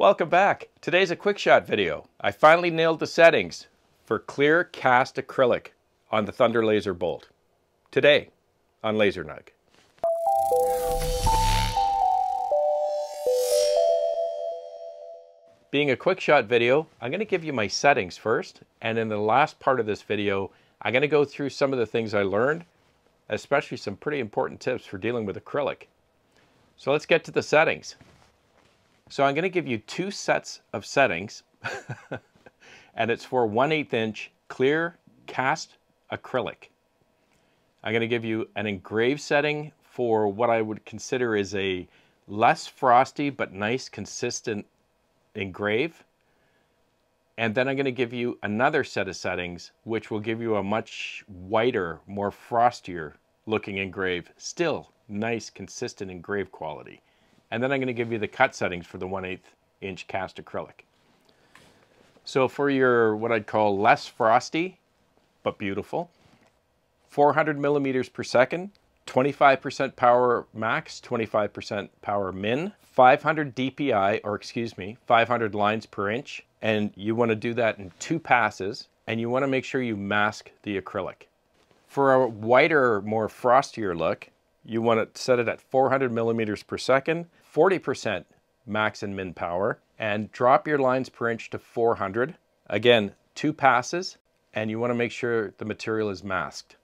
Welcome back. Today's a quick shot video. I finally nailed the settings for clear cast acrylic on the Thunder Laser Bolt. Today on LaserNug. Being a quick shot video, I'm going to give you my settings first, and in the last part of this video, I'm going to go through some of the things I learned, especially some pretty important tips for dealing with acrylic. So let's get to the settings. So I'm going to give you two sets of settings and it's for 1/8" clear cast acrylic. I'm going to give you an engraved setting for what I would consider is a less frosty but nice consistent engrave. And then I'm going to give you another set of settings which will give you a much whiter, more frostier looking engrave, still nice consistent engrave quality. And then I'm going to give you the cut settings for the 1/8" cast acrylic. So for your, what I'd call less frosty, but beautiful, 400 millimeters per second, 25% power max, 25% power min, 500 DPI, or excuse me, 500 lines per inch. And you want to do that in two passes, and you want to make sure you mask the acrylic. For a whiter, more frostier look, you want to set it at 400 millimeters per second, 40% max and min power, and drop your lines per inch to 400. Again, two passes, and you want to make sure the material is masked.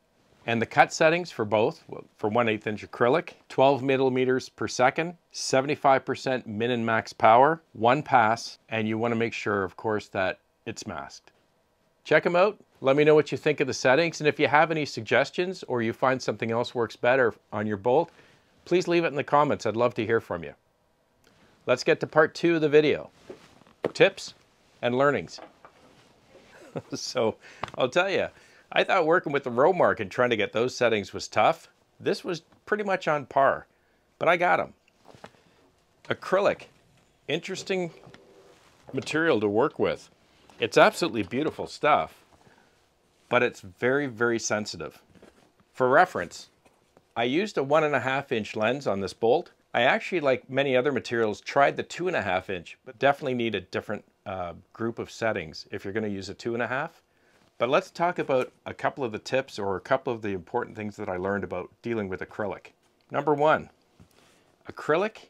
And the cut settings for both, for 1/8" acrylic, 12 millimeters per second, 75% min and max power, one pass, and you want to make sure, of course, that it's masked. Check them out. Let me know what you think of the settings, and if you have any suggestions or you find something else works better on your bolt, please leave it in the comments. I'd love to hear from you. Let's get to part two of the video, tips and learnings. So I'll tell you, I thought working with the Romark and trying to get those settings was tough. This was pretty much on par, but I got them. Acrylic, interesting material to work with. It's absolutely beautiful stuff, but it's very, very sensitive. For reference, I used a 1.5" lens on this bolt. I actually, like many other materials, tried the 2.5", but definitely need a different group of settings if you're going to use a 2.5". But let's talk about a couple of the tips or a couple of the important things that I learned about dealing with acrylic. Number one, acrylic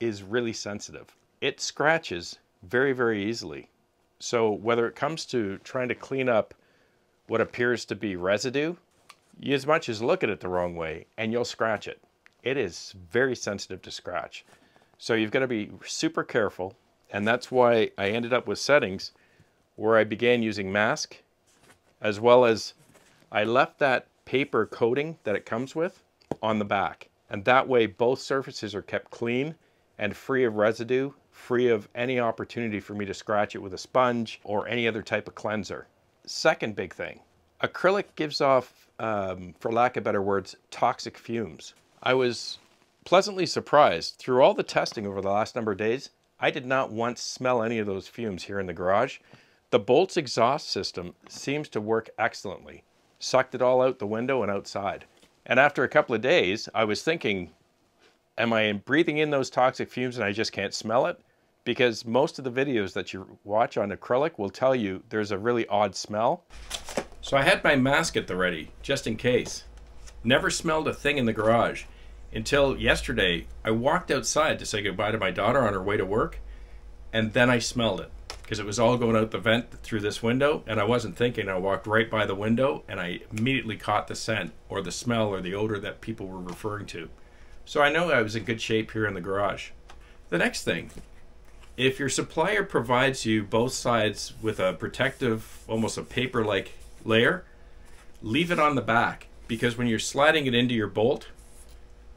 is really sensitive. It scratches very, very easily. So whether it comes to trying to clean up what appears to be residue, you as much as look at it the wrong way and you'll scratch it. It is very sensitive to scratch. So you've got to be super careful, and that's why I ended up with settings where I began using mask, as well as I left that paper coating that it comes with on the back. And that way both surfaces are kept clean and free of residue, free of any opportunity for me to scratch it with a sponge or any other type of cleanser. Second big thing, acrylic gives off, for lack of better words, toxic fumes. I was pleasantly surprised. Through all the testing over the last number of days, I did not once smell any of those fumes here in the garage. The Bolt's exhaust system seems to work excellently. Sucked it all out the window and outside. And after a couple of days, I was thinking, am I breathing in those toxic fumes and I just can't smell it? Because most of the videos that you watch on acrylic will tell you there's a really odd smell. So I had my mask at the ready, just in case. Never smelled a thing in the garage until yesterday. I walked outside to say goodbye to my daughter on her way to work, and then I smelled it because it was all going out the vent through this window, and I wasn't thinking. I walked right by the window and I immediately caught the scent or the smell or the odor that people were referring to. So I know I was in good shape here in the garage. The next thing, if your supplier provides you both sides with a protective, almost a paper-like layer, leave it on the back, because when you're sliding it into your bolt,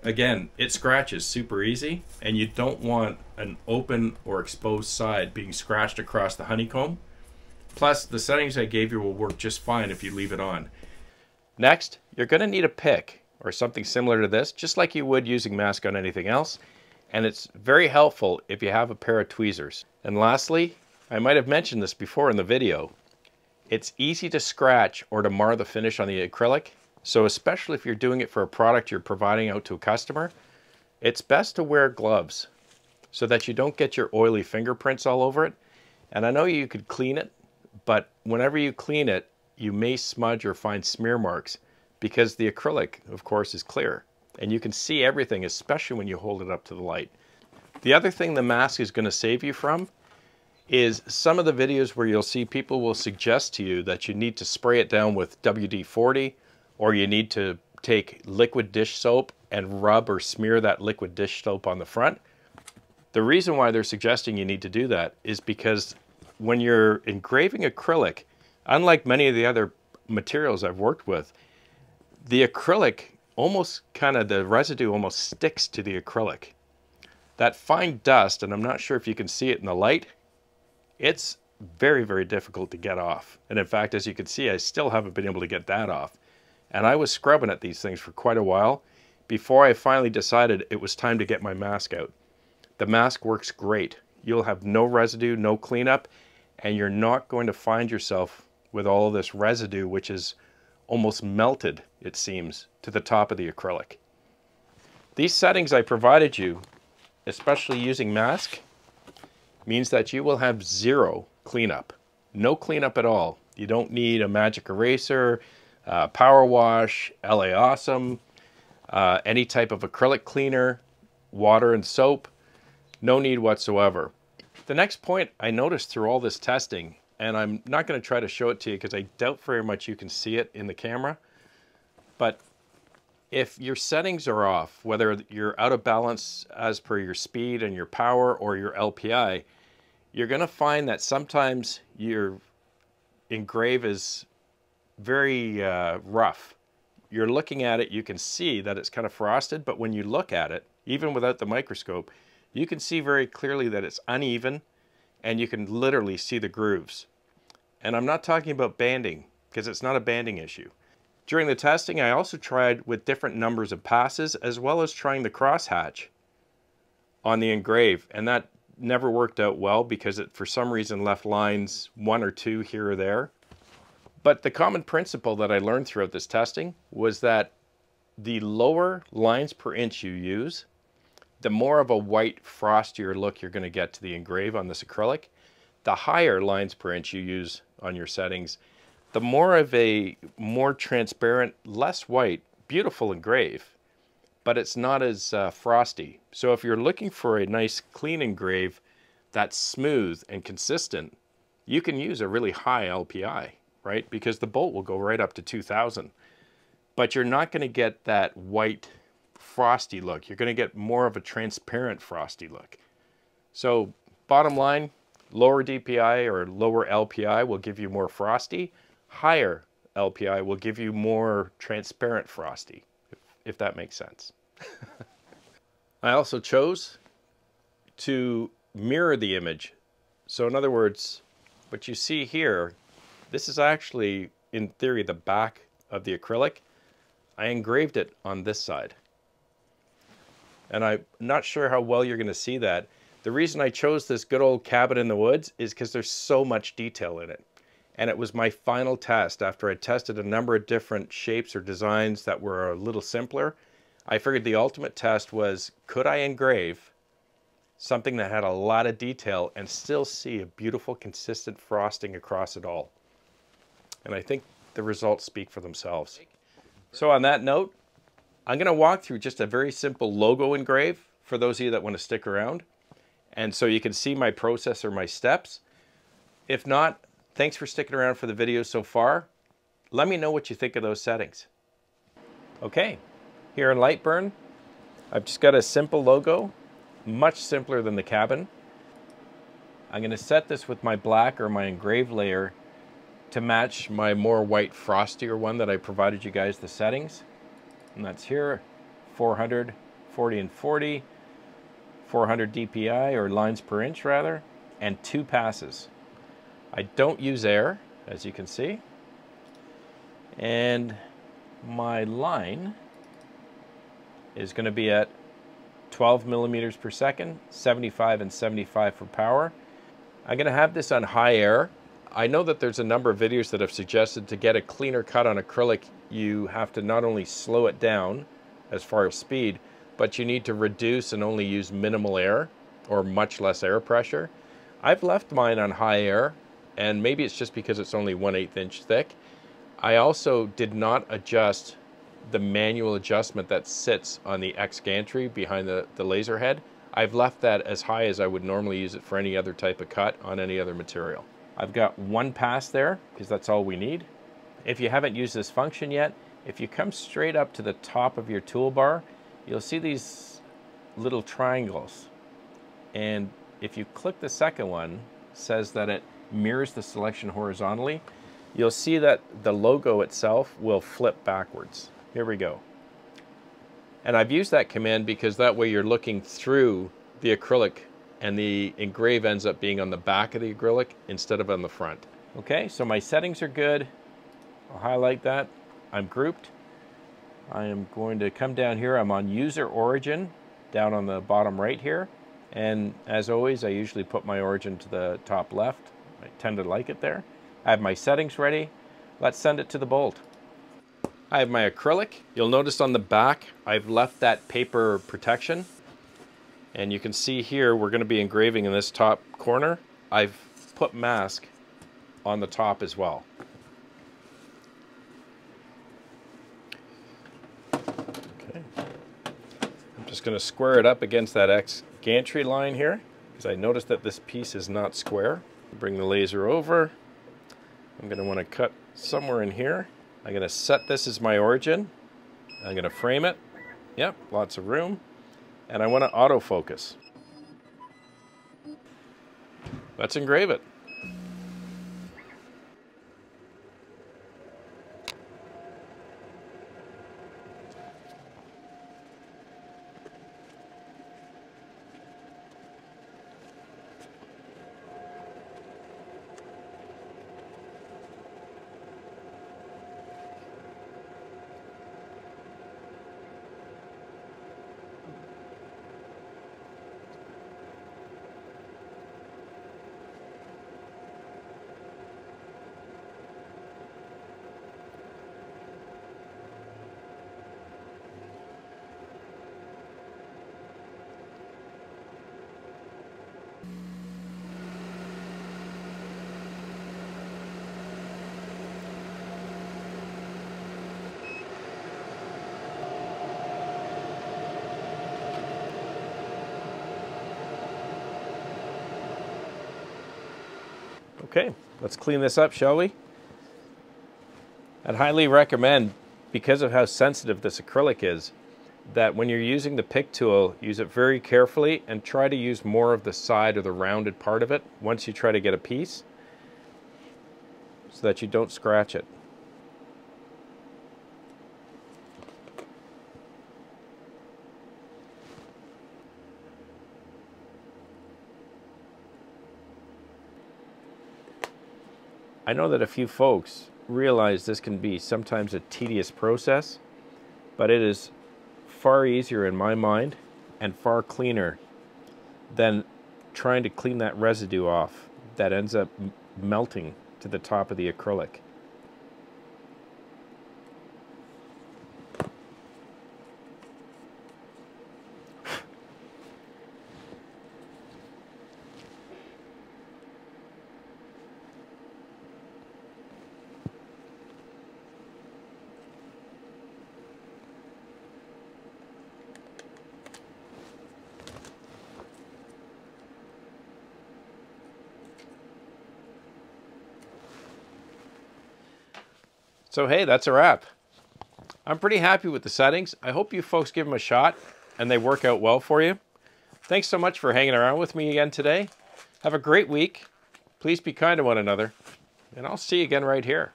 again, it scratches super easy, and you don't want an open or exposed side being scratched across the honeycomb. Plus, the settings I gave you will work just fine if you leave it on. Next, you're going to need a pick or something similar to this, just like you would using mask on anything else. And it's very helpful if you have a pair of tweezers. And lastly, I might have mentioned this before in the video, it's easy to scratch or to mar the finish on the acrylic. So especially if you're doing it for a product you're providing out to a customer, it's best to wear gloves. so that you don't get your oily fingerprints all over it. And I know you could clean it, but whenever you clean it, you may smudge or find smear marks because the acrylic, of course, is clear. And you can see everything, especially when you hold it up to the light. The other thing the mask is going to save you from is some of the videos where you'll see people will suggest to you that you need to spray it down with WD-40, or you need to take liquid dish soap and rub or smear that liquid dish soap on the front. The reason why they're suggesting you need to do that is because when you're engraving acrylic, unlike many of the other materials I've worked with, the acrylic almost kind of, the residue almost sticks to the acrylic. That fine dust, and I'm not sure if you can see it in the light, it's very, very difficult to get off. And in fact, as you can see, I still haven't been able to get that off. And I was scrubbing at these things for quite a while before I finally decided it was time to get my mask out. The mask works great. You'll have no residue, no cleanup, and you're not going to find yourself with all this residue, which is almost melted, it seems, to the top of the acrylic. These settings I provided you, especially using mask, means that you will have zero cleanup. No cleanup at all. You don't need a magic eraser, power wash, LA Awesome, any type of acrylic cleaner, water and soap. No need whatsoever. The next point I noticed through all this testing, and I'm not going to try to show it to you because I doubt very much you can see it in the camera, but if your settings are off, whether you're out of balance as per your speed and your power or your LPI, you're going to find that sometimes your engrave is very rough. You're looking at it, you can see that it's kind of frosted, but when you look at it, even without the microscope, you can see very clearly that it's uneven, and you can literally see the grooves. And I'm not talking about banding, because it's not a banding issue. During the testing, I also tried with different numbers of passes, as well as trying the crosshatch on the engrave, and that never worked out well because it, for some reason, left lines 1 or 2 here or there. But the common principle that I learned throughout this testing was that the lower lines per inch you use, the more of a white, frostier look you're going to get to the engrave on this acrylic. The higher lines per inch you use on your settings, the more of a more transparent, less white, beautiful engrave, but it's not as frosty. So if you're looking for a nice clean engrave that's smooth and consistent, you can use a really high LPI, right? Because the bolt will go right up to 2000, but you're not going to get that white frosty look. You're going to get more of a transparent frosty look. So bottom line, lower DPI or lower LPI will give you more frosty. Higher LPI will give you more transparent frosty, if that makes sense. I also chose to mirror the image. So in other words, what you see here, this is actually, in theory, the back of the acrylic. I engraved it on this side. And I'm not sure how well you're going to see that. The reason I chose this good old cabin in the woods is because there's so much detail in it. And it was my final test. After I tested a number of different shapes or designs that were a little simpler, I figured the ultimate test was, could I engrave something that had a lot of detail and still see a beautiful, consistent frosting across it all? And I think the results speak for themselves. So on that note, I'm going to walk through just a very simple logo engrave for those of you that want to stick around, and so you can see my process or my steps. If not, thanks for sticking around for the video so far. Let me know what you think of those settings. Okay, here in Lightburn, I've just got a simple logo, much simpler than the cabin. I'm going to set this with my black or my engrave layer to match my more white, frostier one that I provided you guys the settings. And that's here, 400, 40 and 40, 400 DPI or lines per inch rather, and 2 passes. I don't use air, as you can see. And my line is going to be at 12 millimeters per second, 75 and 75 for power. I'm going to have this on high air. I know that there's a number of videos that have suggested to get a cleaner cut on acrylic, you have to not only slow it down as far as speed, but you need to reduce and only use minimal air. or much less air pressure. I've left mine on high air, and maybe it's just because it's only 1/8 inch thick. I also did not adjust the manual adjustment that sits on the X gantry behind the laser head. I've left that as high as I would normally use it for any other type of cut on any other material. I've got one pass there because that's all we need. If you haven't used this function yet, if you come straight up to the top of your toolbar, you'll see these little triangles. And if you click the second one, it says that it mirrors the selection horizontally. You'll see that the logo itself will flip backwards. Here we go. And I've used that command because that way you're looking through the acrylic and the engrave ends up being on the back of the acrylic instead of on the front. Okay, so my settings are good. I'll highlight that. I'm grouped. I am going to come down here. I'm on user origin down on the bottom right here. And as always, I usually put my origin to the top left. I tend to like it there. I have my settings ready. Let's send it to the bolt. I have my acrylic. You'll notice on the back, I've left that paper protection. And you can see here, we're going to be engraving in this top corner. I've put mask on the top as well. Okay. I'm just going to square it up against that X gantry line here, because I noticed that this piece is not square. Bring the laser over. I'm going to want to cut somewhere in here. I'm going to set this as my origin. I'm going to frame it. Yep, lots of room. And I want to autofocus. Let's engrave it. Okay, let's clean this up, shall we? I'd highly recommend, because of how sensitive this acrylic is, that when you're using the pick tool, use it very carefully and try to use more of the side or the rounded part of it once you try to get a piece, so that you don't scratch it. I know that a few folks realize this can be sometimes a tedious process, but it is far easier in my mind and far cleaner than trying to clean that residue off that ends up melting to the top of the acrylic. So hey, that's a wrap. I'm pretty happy with the settings. I hope you folks give them a shot and they work out well for you. Thanks so much for hanging around with me again today. Have a great week. Please be kind to one another, and I'll see you again right here.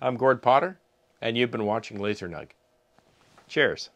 I'm Gord Potter, and you've been watching LaserNug. Cheers.